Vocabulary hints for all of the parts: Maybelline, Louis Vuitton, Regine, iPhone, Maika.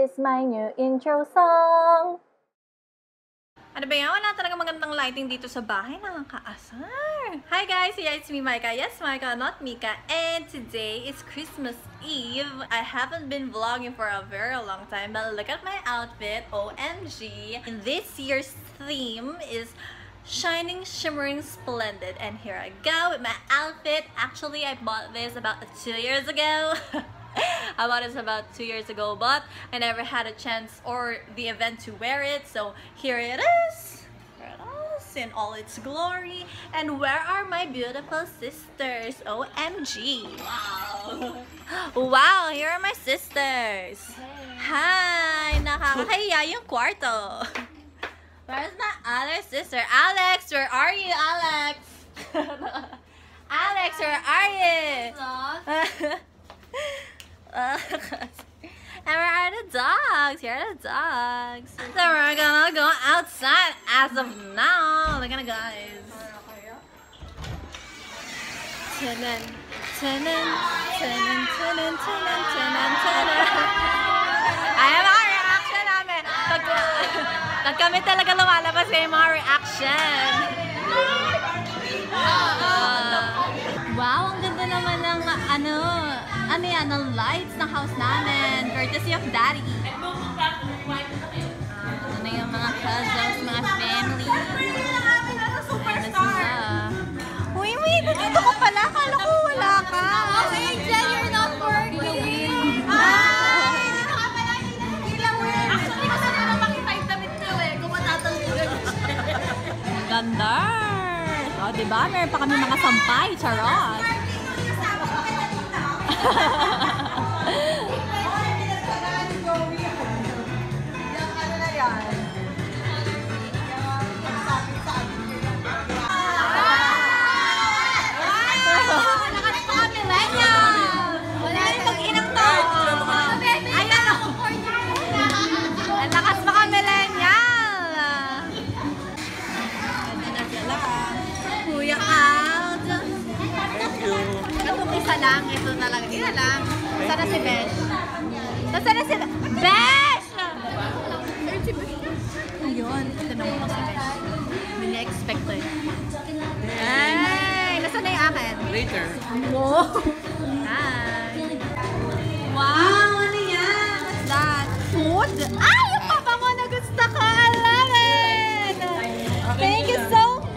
is my new intro song. Ano ba yan? Wala talaga magandang lighting dito sa bahay. Nakakaasar. Hi guys! Yeah, it's me, Maika. Yes, Maika, not Mika. And today is Christmas Eve. I haven't been vlogging for a very long time, but look at my outfit. OMG! And this year's theme is shining, shimmering, splendid. And here I go with my outfit. Actually, I bought this about 2 years ago. I bought this about 2 years ago, but I never had a chance or the event to wear it, so here it is! Here it is in all its glory. And where are my beautiful sisters? OMG! Wow! Wow! Here are my sisters! Hey. Hi! Nakakahiya yung kwarto! Where's my other sister? Alex! Where are you, Alex? Alex, where are you? And where are the dogs? Here are the dogs. So we're gonna go outside as of now. We're gonna go, guys. Tunin, tunin, tunin, tunin, tunin, tunin, tunin. Ayan mga reaction namin. Pag kami talaga lumalabas, may mga reaction. Wow, ang ganda naman ng ano. Ano yan, ang lights ng house namin. Courtesy of Daddy. Ano na yung mga cousins, mga family. Uy, may dito ko pala. Kala ko wala ka. Oh, Angel, you're not working. Ah! Dito ka pala. Hindi lang win. Actually, gusto na lang makita yung damit ko eh. Kung matatanggilan ko siya. Ganda! O, diba? Meron pa kami mga sampay. Charot! Lang, ito na lang. Ito lang. Sana si Besh. Sana si Besh! Ayun. Ito na mo si Besh. May na-expected. Ay! Nasaan na yung akin? Later. Wow! Hi! Wow! Ano yan? What's that? Food? Ay! Yung papa mo na gusto ko! I love it! Thank you so much!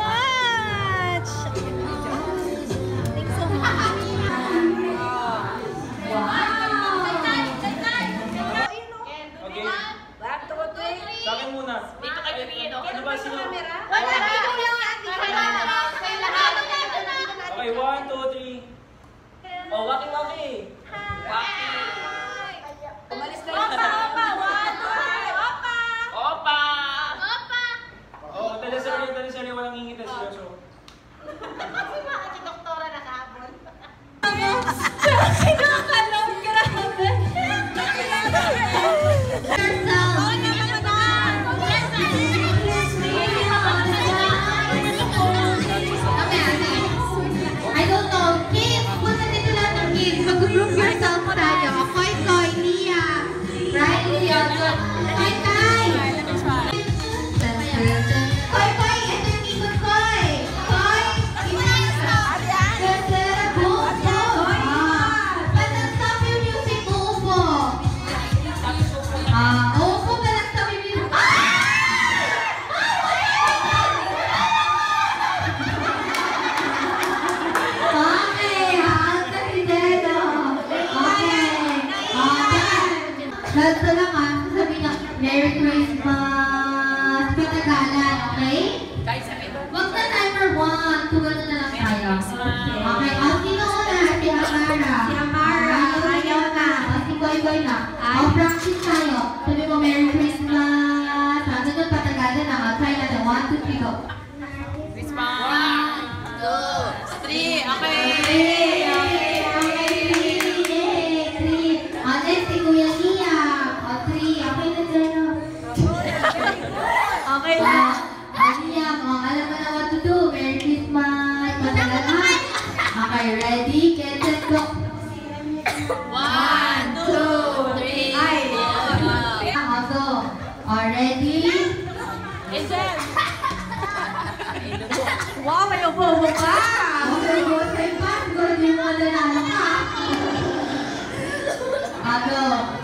Ready, get set, go. 1, 2, 3, 4.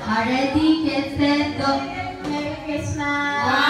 Already can set go. Merry Christmas.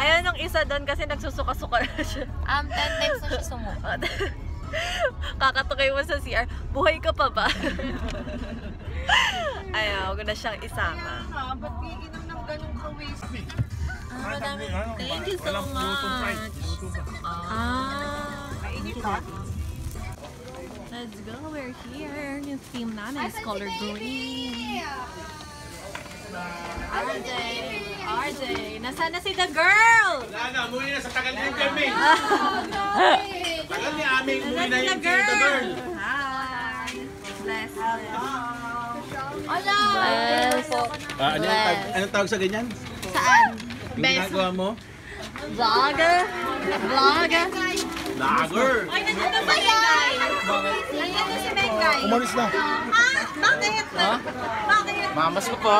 Ayun, nung isa doon kasi nagsusuka-suka na siya. 10 times na siya sumuka. Kakatukay mo sa CR, buhay ka pa ba? Ayaw, huwag na siyang isama. Ayaw, ba't iinom ng ganong kawis? Thank you so much. Let's go, we're here. Yung team namin is color green. RJ, nasaan na si the girl? Wala na, muli na sa tagal din kami. Tagal ni aming muli na yung the girl. Hi. Bless. Hello. Bless. Anong tawag sa ganyan? Saan? Yung ginagawa mo? Vlogger. Vlogger. Vlogger. Ay, nandito ba yan? Nandito si Maika. Umalis na. Ha? Bakit? Bakit? Mamas ko po.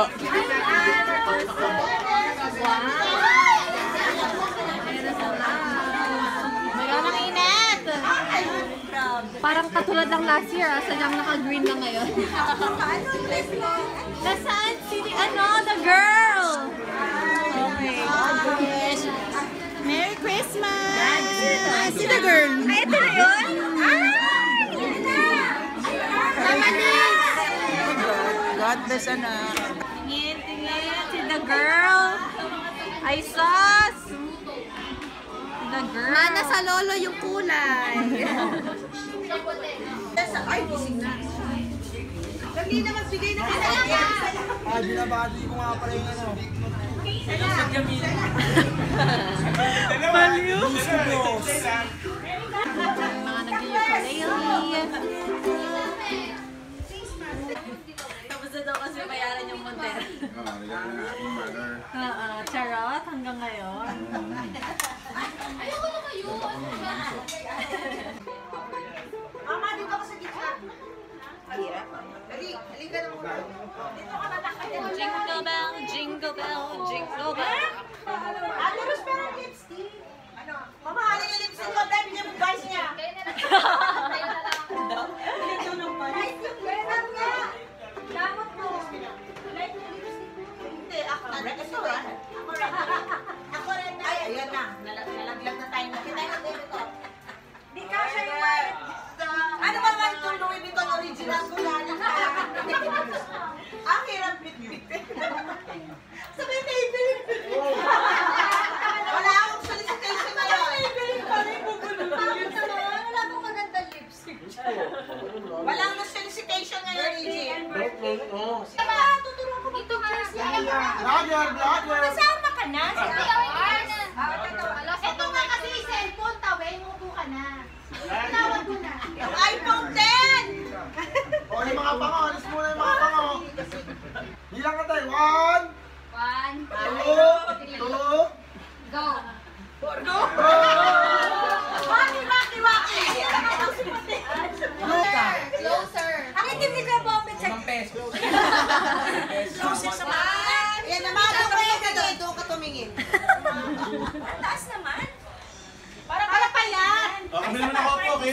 Mayroon ang init. Parang katulad lang last year. Sadyang naka-green na ngayon. Nasaan? Sini? Ano? The girl! Okay. Merry Christmas! Si the girl! Ay, ito na yun? Ay! Ito na! Samanin! God bless, anak. Tingin, tingin. Si the girl. Ay, sus! The girl. Mana sa lolo yung kulay. Ay, busing na. Hindi na magbigay na kanya. Ah, binabati ko nga pala yung ano. Maliw. Mga nag-ukulele. Ito kasi bayaran yung motel. Charot hanggang ngayon. Ayoko na kayo! Mama, dito ako sa kitchen. Halika. Halika na muna. Dito ka natakpan. Jingle bell, jingle bell, jingle bell. Ate Rose, pero ang lipstick. Ano? Mama, halin yung lipstick ko. Dahil niya mong guys niya. Kaya na lang. Ito nung pa. Kaya na nga. Damot mo. Like yung lipstick mo. Hindi, ako. Ito ah. Ako rin. Ako rin na. Ay, ayan na. Nalaglag na tayo. Kita yung Louis Vuitton. Di ka siya yung white. Ano ba naman itong Louis Vuitton original? Gulanin ka. Ang hirap bit-bit. Sabi, Maybelline. Wala akong solicitation na yun. Maybelline pa rin bubulong. Wala akong maganda lipstick. Wala akong solicitation ngayon, Regine. Oh, sige. Tuturuan ko dito para siya. Vlogger. Kasama ka na. Ito nga kasi cellphone, tawin mo po ka na. Tawag mo na. iPhone 10! O, yung mga pango. Alis muna yung mga pango. Hilang ka tayo. 1, 2, 2. Go. Go! Waki, waki, waki! Closer. Closer. Doon na nakaupo, kayo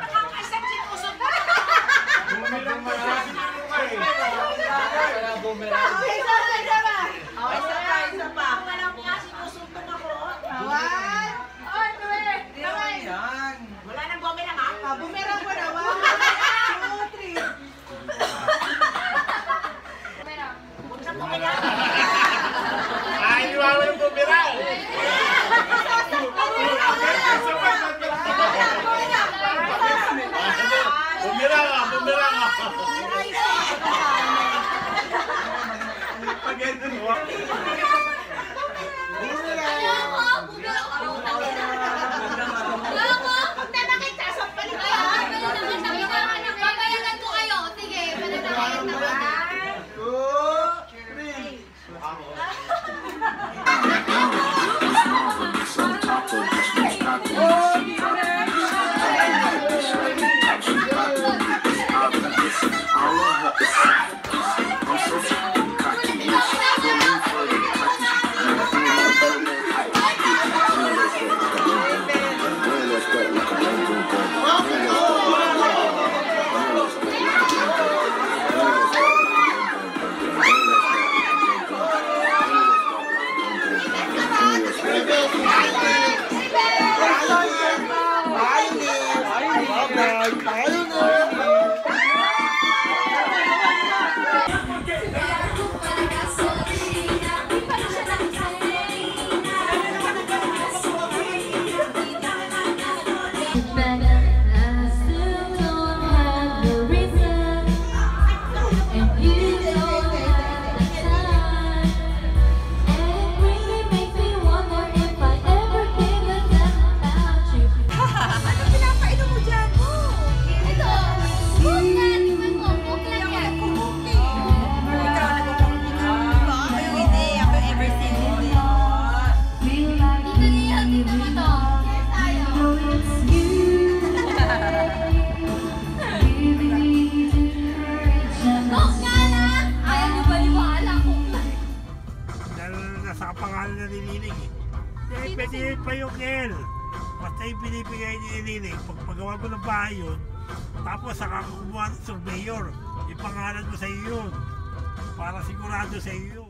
Nakakasap siya usog na. Bumilang marami nyo kayo. Bumilang. Okay, isa ba? Okay, isa pa. Walang nga sinusog na ako. One. Oh, three. Wala nang bumilang ha? Bumilang ko na. One, two, three. Bumilang. Huwag na bumilang. Ayuh, aku berak. Sa iyo, ipangalan mo sa iyo yun para sigurado sa iyo.